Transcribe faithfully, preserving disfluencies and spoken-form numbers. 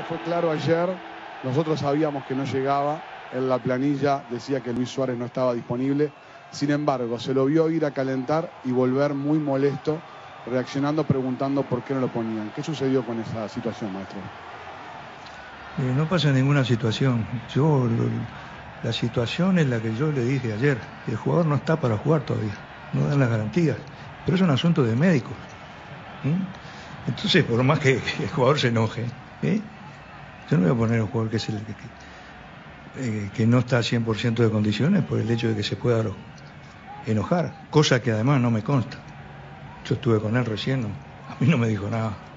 que fue claro ayer. Nosotros sabíamos que no llegaba. En la planilla decía que Luis Suárez no estaba disponible. Sin embargo, se lo vio ir a calentar y volver muy molesto, reaccionando, preguntando por qué no lo ponían. ¿Qué sucedió con esa situación, maestro? Eh, no pasa ninguna situación. Yo, lo, la situación es la que yo le dije ayer. El jugador no está para jugar todavía. No dan las garantías. Pero es un asunto de médicos. ¿Mm? Entonces, por más que el jugador se enoje, ¿eh? Yo no voy a poner a un jugador que es el que... Eh, que no está a cien por ciento de condiciones por el hecho de que se pueda lo, enojar, cosa que además no me consta. Yo estuve con él recién, no, a mí no me dijo nada.